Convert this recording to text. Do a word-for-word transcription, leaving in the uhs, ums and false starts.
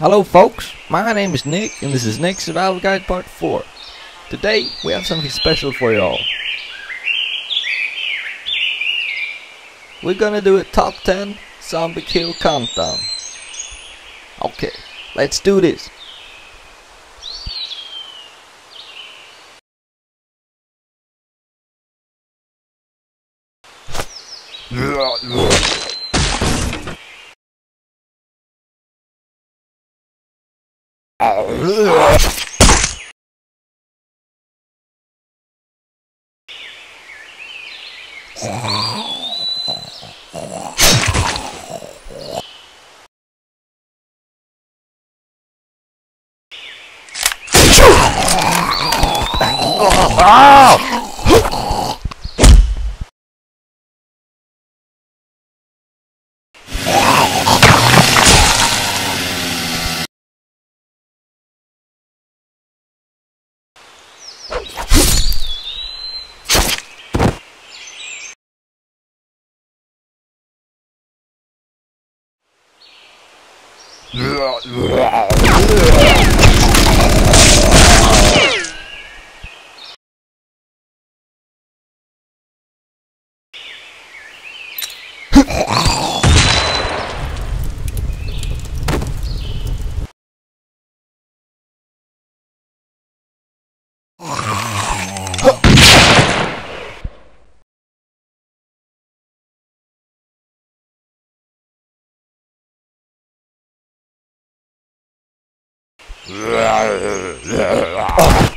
Hello folks, my name is Nick and this is Nick's Survival Guide Part four. Today we have something special for y'all. We're gonna do a top ten zombie kill countdown. Okay, let's do this. Yeah, yeah, yeah.